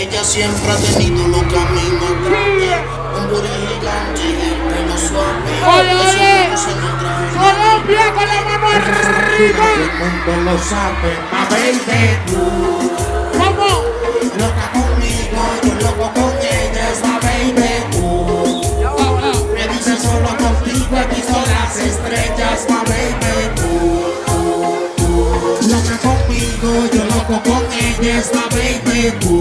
Ella siempre ha tenido los caminos grandes, un booty gigante y el pelo suave. Colombia con la mano arriba. El mundo lo sabe, ma baby, tú. ¿Cómo? Loca conmigo, yo loco con ella, es ma baby, tú. Me dice solo contigo, aquí son las estrellas, ma baby, tú. Loca conmigo, yo loco con ella, es ma baby, tú.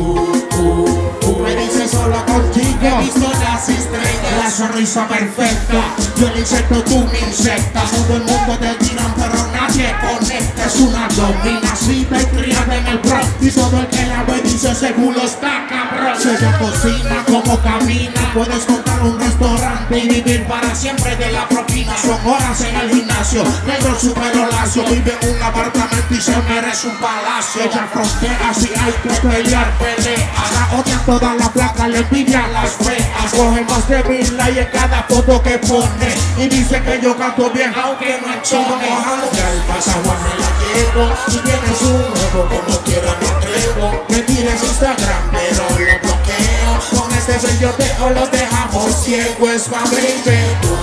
Me dice solo contigo, aquí son las estrellas. La sonrisa perfecta, yo le insecto, tú me insectas. Todo el mundo te tiran, pero nadie conecta. Es una dominacita y criada en el Bronx, y todo el que la ve dice ese culo está cabrón. Si ella cocina, como camina, puedes comprar un restaurante y vivir para siempre de la propina. Son horas en el gimnasio, negro super lacio, vive en un apartamento y se merece un palacio. Ella frontea, si hay que pelear, pelea. La odia toda la placa, le envidia las feas. Coge más de mil y en cada foto que pone, y dice que yo canto bien aunque no enchone. Ya el pasaguas me la llevo, si tienes un nuevo como quiera me atrevo. Me tires Instagram pero lo bloqueo, con este belloteo los dejamos ciego. Es ma baby, tú.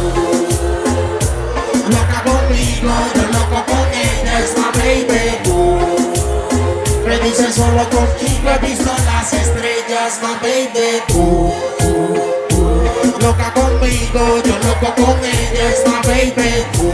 Loca conmigo, yo loco con ella, es ma baby, tú. Me dicen solo contigo he visto las estrellas, ma baby, tú. Loca conmigo, yo loco con ella, es ma baby, tú.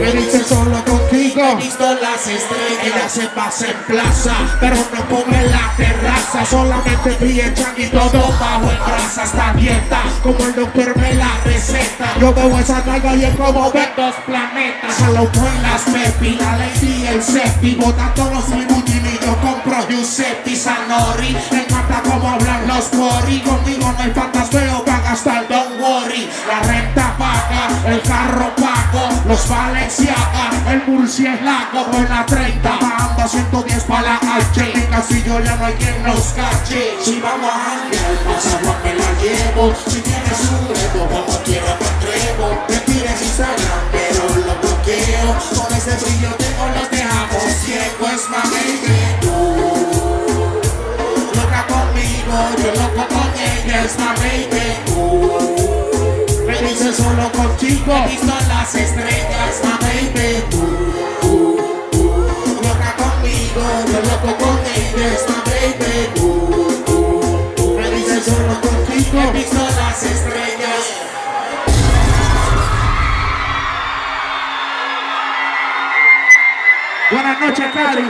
Me dice solo contigo, he visto las estrellas. Ella se pasa en plaza, pero no pone la terraza. Solamente pide chan y todo bajo en brasa. Está dieta, como el doctor me la receta. Yo veo esa nalga y es como ver dos planetas. A los buenas Pepi, la Lady y el Seppi, botando los tributos y yo compro Giuseppe Sanori. Me encanta como hablan los cori, conmigo no hay patas feos. Hasta el don't worry, la renta paga, el carro pago, los Valenciaga, el murciélago en la 30, bajando 110 pa' la H. En Castillo ya no hay quien nos cache. Si vamos a andar, el pasado me la llevo. Si tienes un reto, como quiera me atrevo. Te tires Instagram, pero lo bloqueo. Con ese brillo tengo los dejamos ciegos, es ma baby, tú. Loca conmigo, yo loco con ella, es ma baby, tú. Me dice solo contigo, he visto las estrellas, ma baby, tú. Loca conmigo, yo loco con ella, es ma baby, tú. Me dice solo contigo, he visto las estrellas. Buenas noches, Cari.